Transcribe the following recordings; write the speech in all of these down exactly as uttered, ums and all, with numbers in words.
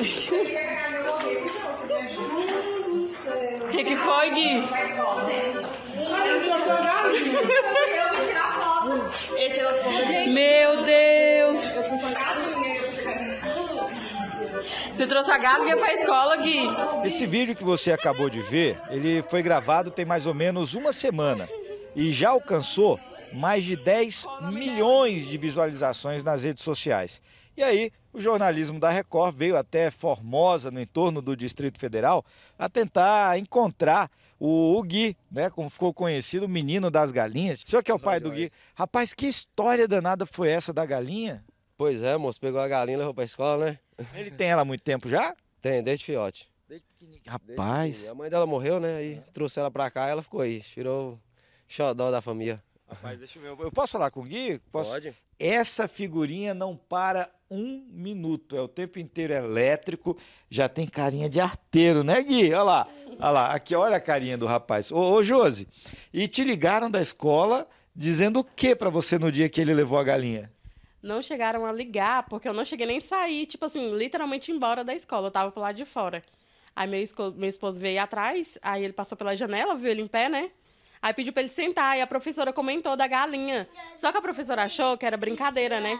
O que que foi, Gui? Eu vou tirar foto. Ele tirou foto. Meu Deus! Você trouxe a galinha pra escola, Gui? Esse vídeo que você acabou de ver, ele foi gravado tem mais ou menos uma semana e já alcançou mais de dez milhões de visualizações nas redes sociais. E aí, o jornalismo da Record veio até Formosa, no entorno do Distrito Federal, a tentar encontrar o, o Gui, né? Como ficou conhecido, o menino das galinhas. O senhor que é o pai do Gui. Rapaz, que história danada foi essa da galinha? Pois é, moço, pegou a galinha e levou pra escola, né? Ele tem ela há muito tempo já? Tem, desde fiote. Desde pequenininho. Rapaz. Desde... A mãe dela morreu, né? E trouxe ela pra cá e ela ficou aí. Tirou o xodó da família. Rapaz, deixa eu ver. Eu posso falar com o Gui? Posso? Pode. Essa figurinha não para um minuto. É o tempo inteiro elétrico. Já tem carinha de arteiro, né, Gui? Olha lá. Olha lá. Aqui, olha a carinha do rapaz. Ô, ô Josi, e te ligaram da escola dizendo o que pra você no dia que ele levou a galinha? Não chegaram a ligar, porque eu não cheguei nem a sair, tipo assim, literalmente embora da escola. Eu tava pro lado de fora. Aí meu, esco, meu esposo veio atrás, aí ele passou pela janela, viu ele em pé, né? Aí pediu pra ele sentar, e a professora comentou da galinha. Só que a professora achou que era brincadeira, né?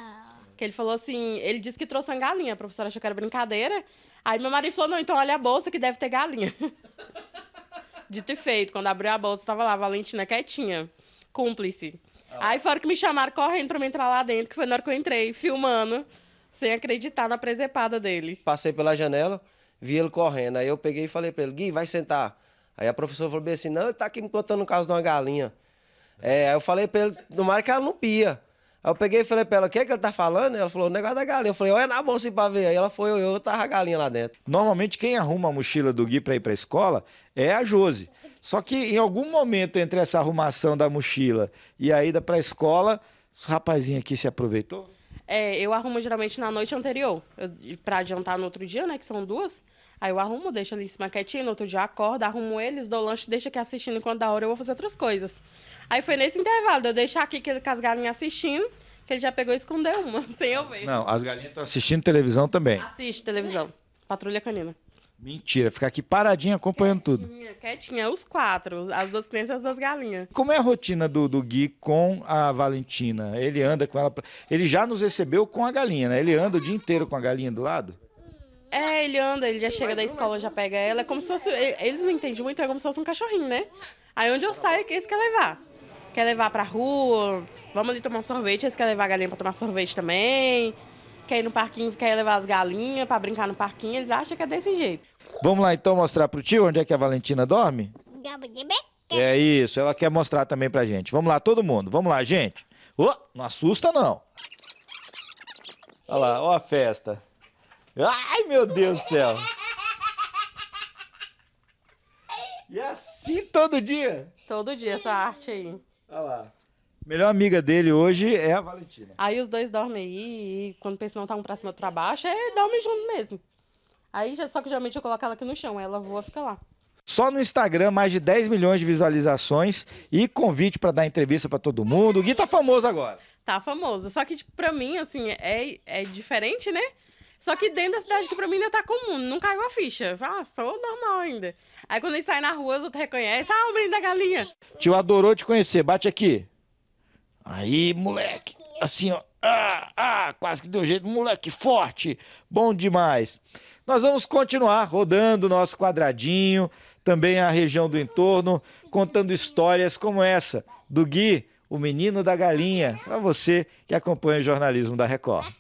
Que ele falou assim, ele disse que trouxe uma galinha, a professora achou que era brincadeira. Aí meu marido falou, não, então olha a bolsa que deve ter galinha. Dito e feito, quando abriu a bolsa, tava lá a Valentina quietinha, cúmplice. Aí foram que me chamaram correndo pra me entrar lá dentro, que foi na hora que eu entrei, filmando, sem acreditar na presepada dele. Passei pela janela, vi ele correndo, aí eu peguei e falei pra ele, Gui, vai sentar. Aí a professora falou bem assim, não, ele tá aqui me contando o caso de uma galinha. É, aí eu falei pra ele, tomara que ela não pia. Aí eu peguei e falei pra ela, o que é que ele tá falando? Ela falou, o negócio da galinha. Eu falei, olha na bolsa aí pra ver. Aí ela foi, eu, eu tava a galinha lá dentro. Normalmente quem arruma a mochila do Gui pra ir pra escola é a Josi. Só que em algum momento entre essa arrumação da mochila e a ida pra escola, o rapazinho aqui se aproveitou? É, eu arrumo geralmente na noite anterior, eu, pra adiantar no outro dia, né, que são duas. Aí eu arrumo, deixo ali em cima quietinho, no outro dia acordo, arrumo eles, dou lanche, deixo aqui assistindo, enquanto da hora eu vou fazer outras coisas. Aí foi nesse intervalo, eu deixar aqui que ele, com as galinhas assistindo, que ele já pegou e escondeu uma, sem eu ver. Não, as galinhas estão assistindo televisão também. Assiste televisão, Patrulha Canina. Mentira, ficar aqui paradinha acompanhando quietinha, tudo. Quietinha, os quatro, as duas crianças e as duas galinhas. Como é a rotina do, do Gui com a Valentina? Ele anda com ela, ele já nos recebeu com a galinha, né? Ele anda o dia inteiro com a galinha do lado? É, ele anda, ele já chega da escola, já pega ela, é como se fosse, eles não entendem muito, é como se fosse um cachorrinho, né? Aí onde eu saio, eles querem levar. Quer levar pra rua, vamos ali tomar um sorvete, eles querem levar a galinha pra tomar sorvete também. Quer ir no parquinho, quer levar as galinhas pra brincar no parquinho, eles acham que é desse jeito. Vamos lá então mostrar pro tio onde é que a Valentina dorme? É isso, ela quer mostrar também pra gente. Vamos lá todo mundo, vamos lá gente. Oh, não assusta não. Olha lá, ó a festa. Ai, meu Deus do céu! E assim todo dia? Todo dia, essa arte aí. Olha lá. Melhor amiga dele hoje é a Valentina. Aí os dois dormem aí, e quando pensa não tá um pra cima ou pra baixo, é dorme junto mesmo. Aí, só que geralmente eu coloco ela aqui no chão, ela voa e fica lá. Só no Instagram, mais de dez milhões de visualizações e convite pra dar entrevista pra todo mundo. O Gui tá famoso agora. Tá famoso, só que tipo, pra mim, assim, é, é diferente, né? Só que dentro da cidade, que pra mim ainda tá comum, não caiu a ficha. Ah, sou normal ainda. Aí quando ele sai na rua, os outros reconhecem. Ah, o menino da galinha. Tio adorou te conhecer, bate aqui. Aí, moleque. Assim, ó. Ah, ah, quase que deu jeito. Moleque forte. Bom demais. Nós vamos continuar rodando o nosso quadradinho, também a região do entorno, contando histórias como essa do Gui, o menino da galinha, pra você que acompanha o jornalismo da Record.